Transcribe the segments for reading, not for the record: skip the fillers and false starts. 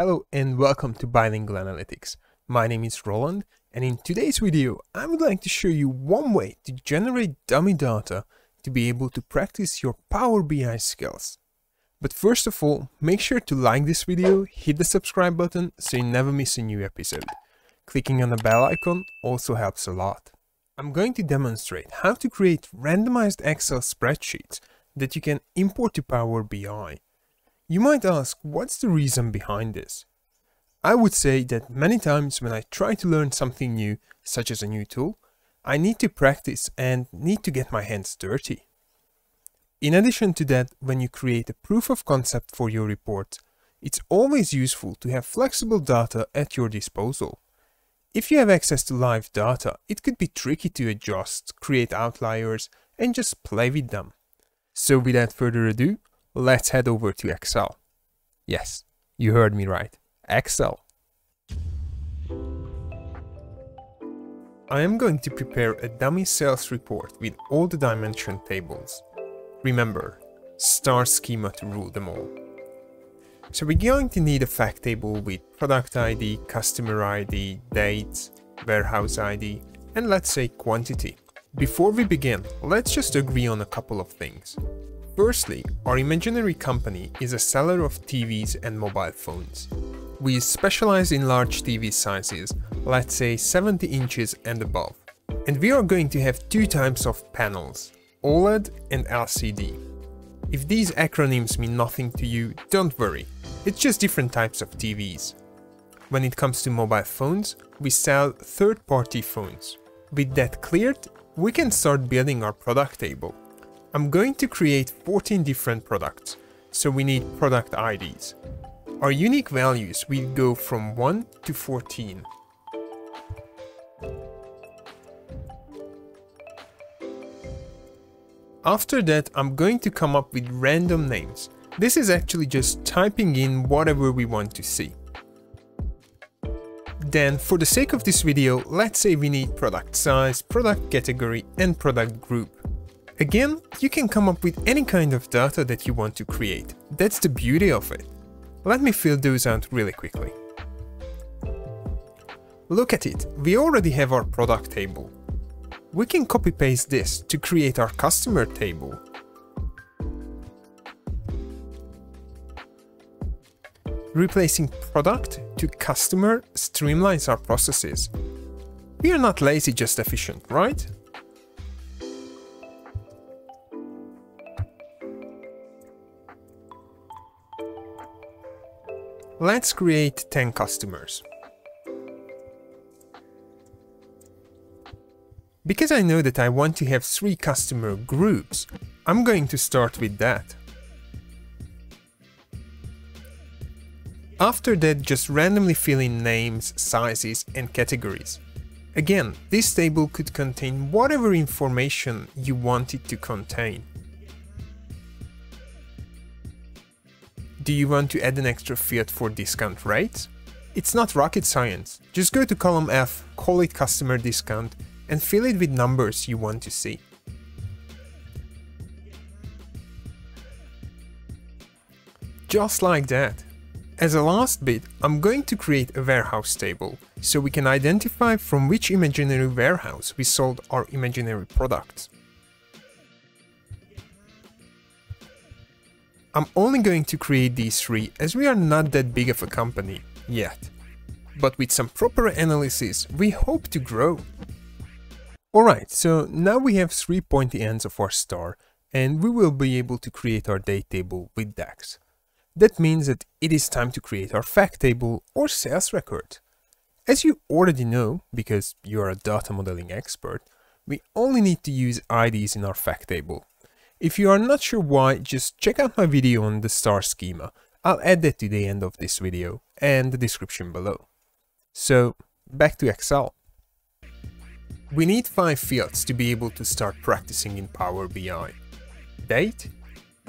Hello and welcome to Bilingual Analytics. My name is Roland, and in today's video I would like to show you one way to generate dummy data to be able to practice your Power BI skills. But first of all, make sure to like this video, hit the subscribe button so you never miss a new episode. Clicking on the bell icon also helps a lot. I'm going to demonstrate how to create randomized Excel spreadsheets that you can import to Power BI. You might ask, what's the reason behind this? I would say that many times when I try to learn something new, such as a new tool, I need to practice and need to get my hands dirty. In addition to that, when you create a proof of concept for your report, it's always useful to have flexible data at your disposal. If you have access to live data, it could be tricky to adjust, create outliers, and just play with them. So without further ado, let's head over to Excel. Yes, you heard me right, Excel. I am going to prepare a dummy sales report with all the dimension tables. Remember, star schema to rule them all. So we're going to need a fact table with product ID, customer ID, date, warehouse ID, and let's say quantity. Before we begin, let's just agree on a couple of things. Firstly, our imaginary company is a seller of TVs and mobile phones. We specialize in large TV sizes, let's say 70 inches and above. And we are going to have two types of panels, OLED and LCD. If these acronyms mean nothing to you, don't worry, it's just different types of TVs. When it comes to mobile phones, we sell third-party phones. With that cleared, we can start building our product table. I'm going to create 14 different products, so we need product IDs. Our unique values will go from 1 to 14. After that, I'm going to come up with random names. This is actually just typing in whatever we want to see. Then, for the sake of this video, let's say we need product size, product category, and product group. Again, you can come up with any kind of data that you want to create. That's the beauty of it. Let me fill those out really quickly. Look at it, we already have our product table. We can copy paste this to create our customer table. Replacing product to customer streamlines our processes. We are not lazy, just efficient, right? Let's create 10 customers. Because I know that I want to have 3 customer groups, I'm going to start with that. After that, just randomly fill in names, sizes, and categories. Again, this table could contain whatever information you want it to contain. Do you want to add an extra field for discount rates? It's not rocket science, just go to column F, call it customer discount, and fill it with numbers you want to see. Just like that. As a last bit, I'm going to create a warehouse table, so we can identify from which imaginary warehouse we sold our imaginary products. I'm only going to create these 3 as we are not that big of a company yet. But with some proper analysis, we hope to grow. Alright, so now we have 3 pointy ends of our star, and we will be able to create our date table with DAX. That means that it is time to create our fact table or sales record. As you already know, because you are a data modeling expert, we only need to use IDs in our fact table. If you are not sure why, just check out my video on the star schema. I'll add that to the end of this video and the description below. So, back to Excel. We need 5 fields to be able to start practicing in Power BI. Date,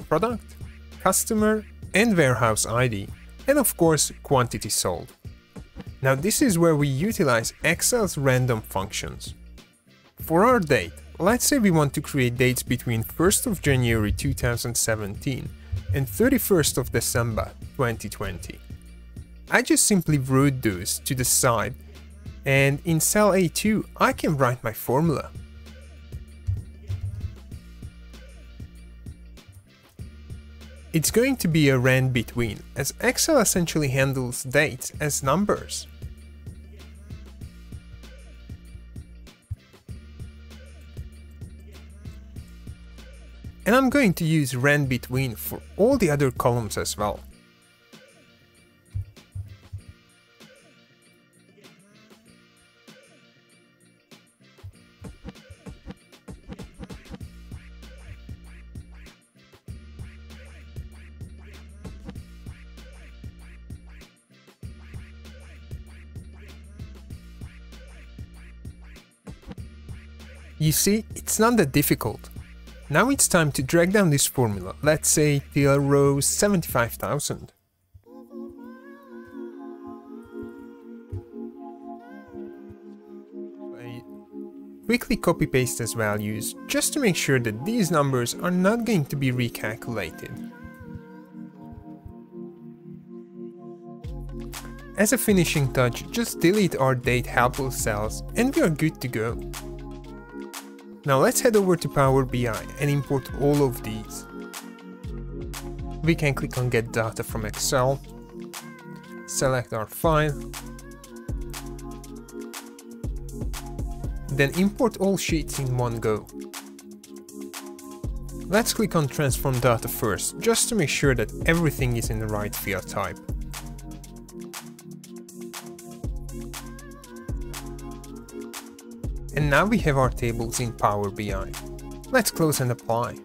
product, customer, and warehouse ID, and of course, quantity sold. Now this is where we utilize Excel's random functions. For our date, let's say we want to create dates between 1st of January 2017 and 31st of December 2020. I just simply route those to the side, and in cell A2 I can write my formula. It's going to be a rand between, as Excel essentially handles dates as numbers. And I'm going to use rand between for all the other columns as well. You see, it's not that difficult. Now it's time to drag down this formula, let's say till row 75,000. I quickly copy paste as values, just to make sure that these numbers are not going to be recalculated. As a finishing touch, just delete our date helpful cells and we are good to go. Now let's head over to Power BI and import all of these. We can click on Get Data from Excel, select our file, then import all sheets in one go. Let's click on Transform Data first, just to make sure that everything is in the right field type. And now we have our tables in Power BI. Let's close and apply.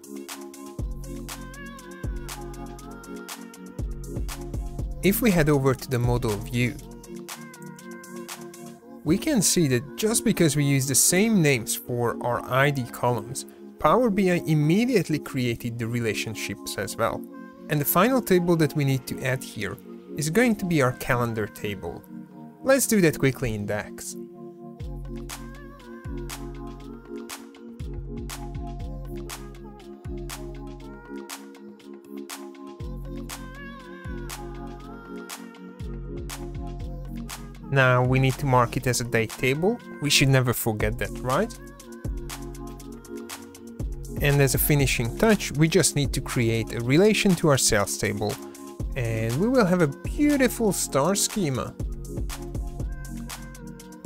If we head over to the model view, we can see that just because we use the same names for our ID columns, Power BI immediately created the relationships as well. And the final table that we need to add here is going to be our calendar table. Let's do that quickly in DAX. Now we need to mark it as a date table, we should never forget that, right? And as a finishing touch, we just need to create a relation to our sales table, and we will have a beautiful star schema.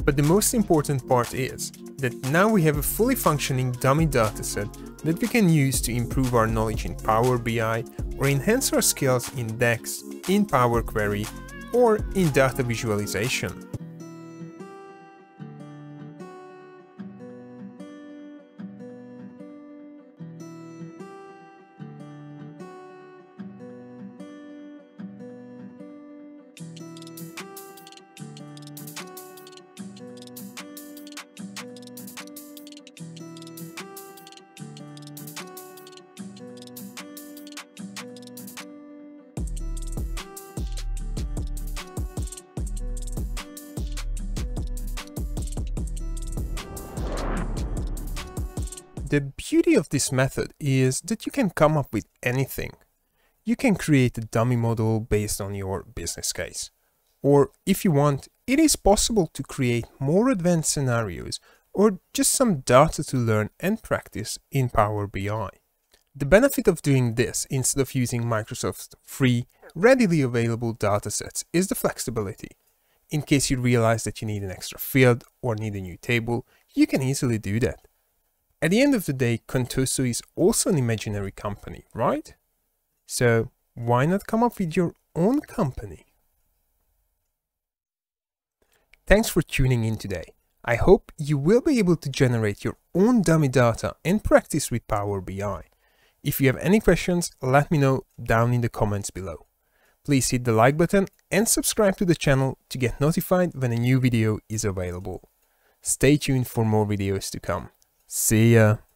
But the most important part is that now we have a fully functioning dummy dataset that we can use to improve our knowledge in Power BI or enhance our skills in DAX, in Power Query, or in data visualization. The beauty of this method is that you can come up with anything. You can create a dummy model based on your business case. Or if you want, it is possible to create more advanced scenarios or just some data to learn and practice in Power BI. The benefit of doing this instead of using Microsoft's free, readily available datasets is the flexibility. In case you realize that you need an extra field or need a new table, you can easily do that. At the end of the day, Contoso is also an imaginary company, right? So why not come up with your own company? Thanks for tuning in today. I hope you will be able to generate your own dummy data and practice with Power BI. If you have any questions, let me know down in the comments below. Please hit the like button and subscribe to the channel to get notified when a new video is available. Stay tuned for more videos to come. See ya.